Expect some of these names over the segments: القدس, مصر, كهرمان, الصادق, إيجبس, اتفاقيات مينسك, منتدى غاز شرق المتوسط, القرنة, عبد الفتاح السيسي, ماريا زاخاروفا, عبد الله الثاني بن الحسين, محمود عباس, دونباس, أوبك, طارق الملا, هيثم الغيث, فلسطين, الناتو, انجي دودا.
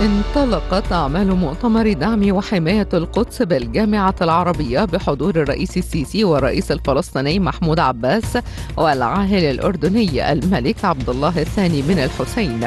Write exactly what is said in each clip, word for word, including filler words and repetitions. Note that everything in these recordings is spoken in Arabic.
انطلقت أعمال مؤتمر دعم وحماية القدس بالجامعة العربية بحضور الرئيس السيسي والرئيس الفلسطيني محمود عباس والعاهل الأردني الملك عبد الله الثاني بن الحسين.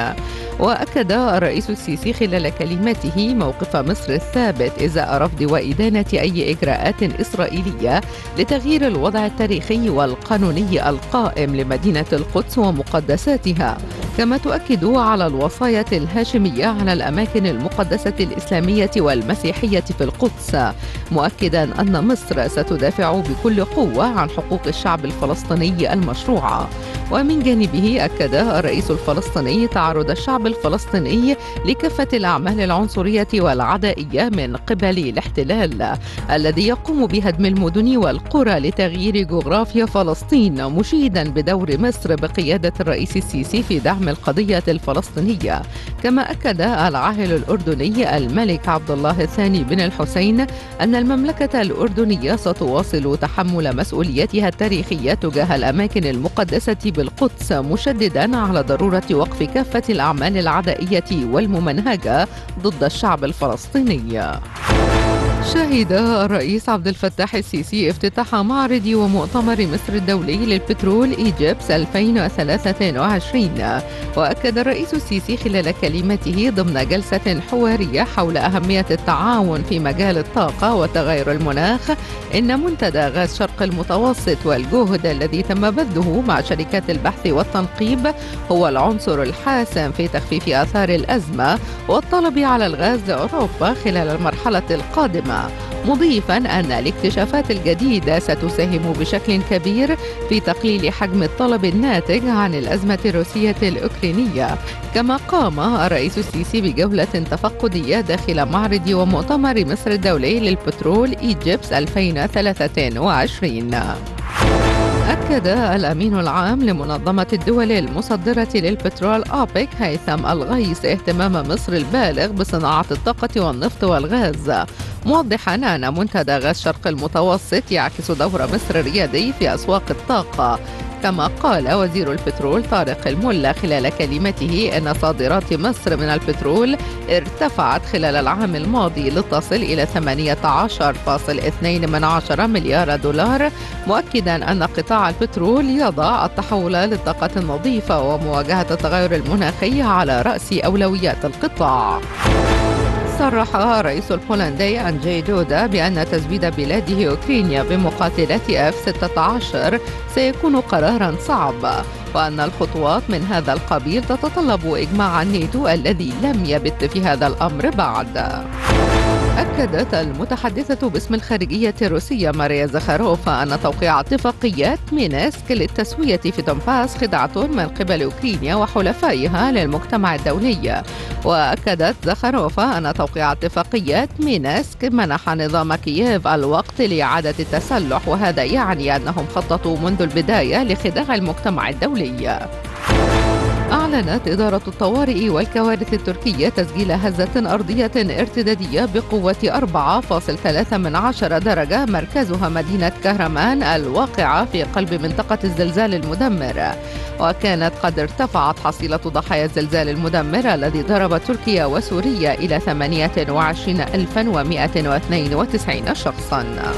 وأكد الرئيس السيسي خلال كلمته موقف مصر الثابت إزاء رفض وإدانة أي إجراءات إسرائيلية لتغيير الوضع التاريخي والقانوني القائم لمدينة القدس ومقدساتها، كما تؤكد على الوصاية الهاشمية على الأماكن المقدسة الإسلامية والمسيحية في القدس، مؤكدا أن مصر ستدافع بكل قوة عن حقوق الشعب الفلسطيني المشروعة. ومن جانبه أكد الرئيس الفلسطيني تعرض الشعب الفلسطيني لكافة الأعمال العنصرية والعدائية من قبل الاحتلال الذي يقوم بهدم المدن والقرى لتغيير جغرافيا فلسطين، مشيدا بدور مصر بقيادة الرئيس السيسي في دعم القضية الفلسطينية. كما أكد العاهل الأردني الملك عبد الله الثاني بن الحسين أن المملكة الأردنية ستواصل تحمل مسؤوليتها التاريخية تجاه الأماكن المقدسة بالقدس، مشددا على ضرورة وقف كافة الأعمال العدائية والممنهجة ضد الشعب الفلسطيني. شهد الرئيس عبد الفتاح السيسي افتتاح معرض ومؤتمر مصر الدولي للبترول إيجبس ألفين وثلاثة وعشرين. وأكد الرئيس السيسي خلال كلمته ضمن جلسة حوارية حول أهمية التعاون في مجال الطاقة وتغير المناخ إن منتدى غاز شرق المتوسط والجهد الذي تم بذله مع شركات البحث والتنقيب هو العنصر الحاسم في تخفيف آثار الأزمة والطلب على الغاز لأوروبا خلال المرحلة القادمة، مضيفا أن الاكتشافات الجديدة ستساهم بشكل كبير في تقليل حجم الطلب الناتج عن الأزمة الروسية الأوكرانية. كما قام الرئيس السيسي بجولة تفقدية داخل معرض ومؤتمر مصر الدولي للبترول إيجبس ألفين وثلاثة وعشرين. أكد الأمين العام لمنظمة الدول المصدرة للبترول أوبك هيثم الغيث اهتمام مصر البالغ بصناعة الطاقة والنفط والغاز، موضحا أن منتدى غاز شرق المتوسط يعكس دور مصر الريادي في أسواق الطاقة. كما قال وزير البترول طارق الملا خلال كلمته أن صادرات مصر من البترول ارتفعت خلال العام الماضي لتصل إلى ثمانية عشر فاصلة اثنين مليار دولار، مؤكدا أن قطاع البترول يضع التحول للطاقة النظيفة ومواجهة التغير المناخي على رأس أولويات القطاع. صرح الرئيس البولندي انجي دودا بأن تزويد بلاده أوكرانيا بمقاتلات إف ستة عشر سيكون قرارا صعبا، وأن الخطوات من هذا القبيل تتطلب إجماع الناتو الذي لم يبت في هذا الأمر بعد. أكدت المتحدثة باسم الخارجية الروسية ماريا زاخاروفا أن توقيع اتفاقيات مينسك للتسوية في دونباس خدعة من قبل أوكرانيا وحلفائها للمجتمع الدولي. وأكدت زاخاروفا أن توقيع اتفاقيات مينسك منح نظام كييف الوقت لإعادة التسلح، وهذا يعني أنهم خططوا منذ البداية لخداع المجتمع الدولي. أعلنت إدارة الطوارئ والكوارث التركية تسجيل هزة أرضية ارتدادية بقوة أربعة فاصلة ثلاثة من عشرة درجة مركزها مدينة كهرمان الواقعة في قلب منطقة الزلزال المدمر. وكانت قد ارتفعت حصيلة ضحايا الزلزال المدمر الذي ضرب تركيا وسوريا إلى ثمانية وعشرين ألفا ومئة واثنين وتسعين شخصا.